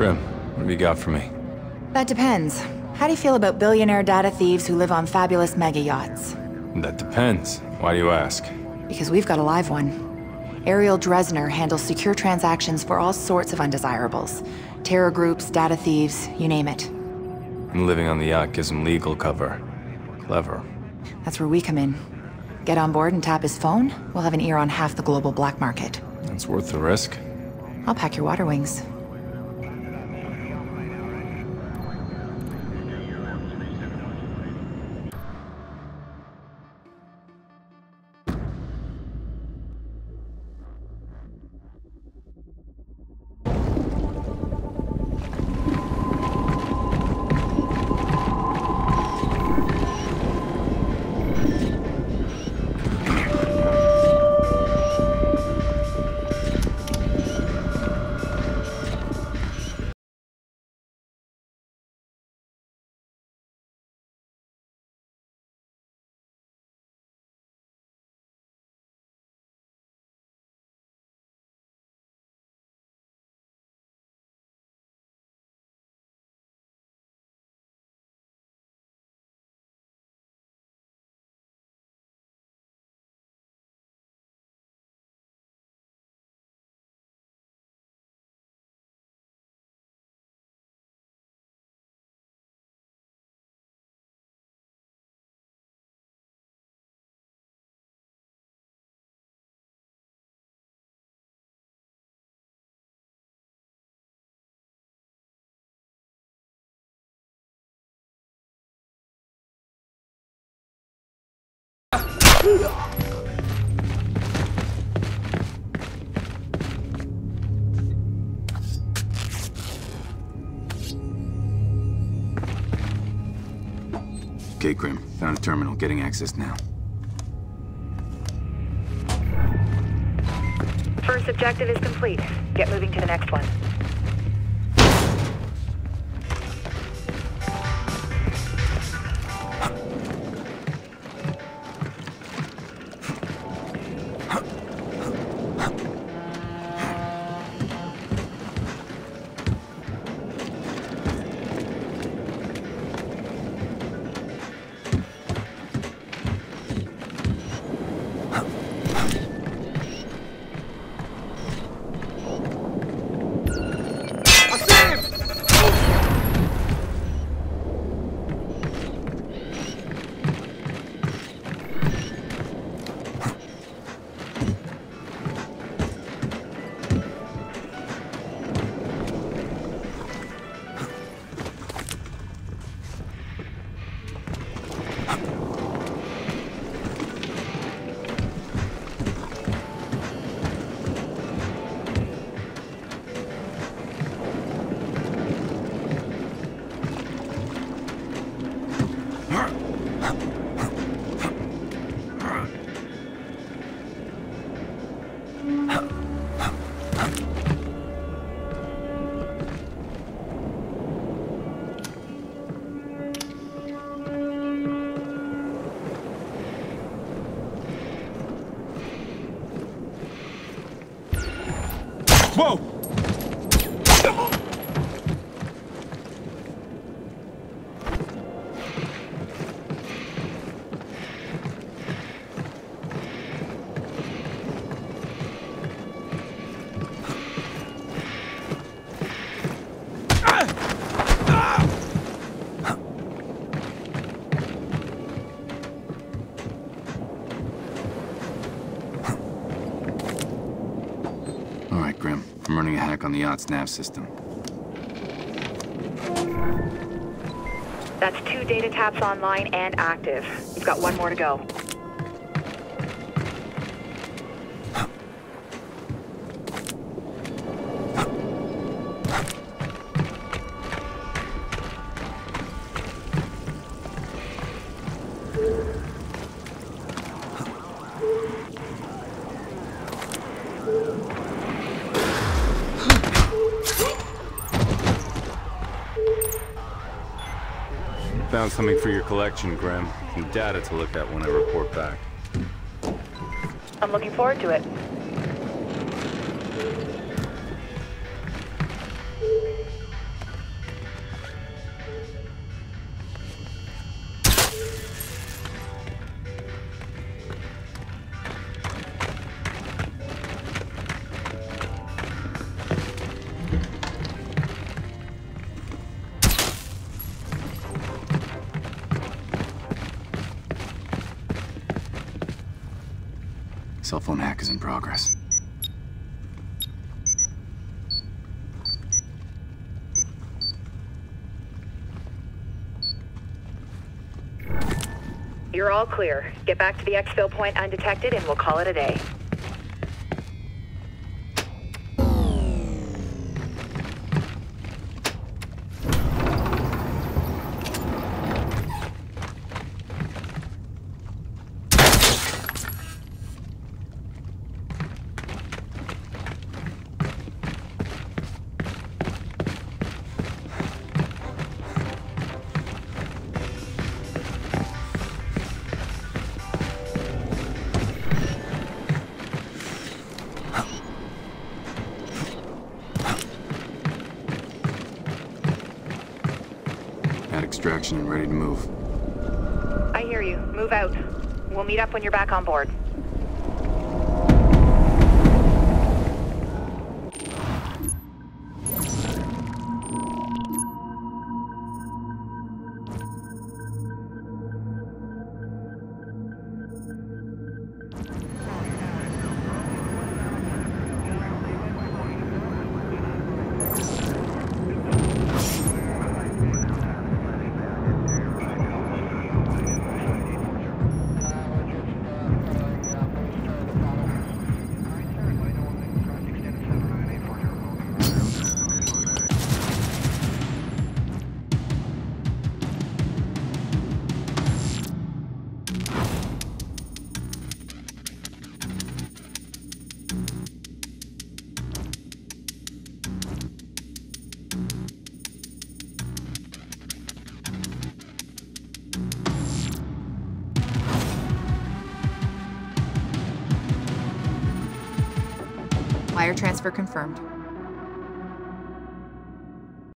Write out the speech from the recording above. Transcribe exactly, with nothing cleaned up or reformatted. Grim, what have you got for me? That depends. How do you feel about billionaire data thieves who live on fabulous mega yachts? That depends. Why do you ask? Because we've got a live one. Ariel Dresner handles secure transactions for all sorts of undesirables. Terror groups, data thieves, you name it. And living on the yacht gives him legal cover. Clever. That's where we come in. Get on board and tap his phone, we'll have an ear on half the global black market. That's worth the risk. I'll pack your water wings. Okay, Grim. Found a terminal. Getting access now. First objective is complete. Get moving to the next one. On the yacht's nav system. That's two data taps online and active. You've got one more to go. Found something for your collection, Grim. Some data to look at when I report back. I'm looking forward to it. Cell phone hack is in progress. You're all clear. Get back to the exfil point undetected and we'll call it a day. Extraction and ready to move. I hear you. Move out. We'll meet up when you're back on board. Wire transfer confirmed.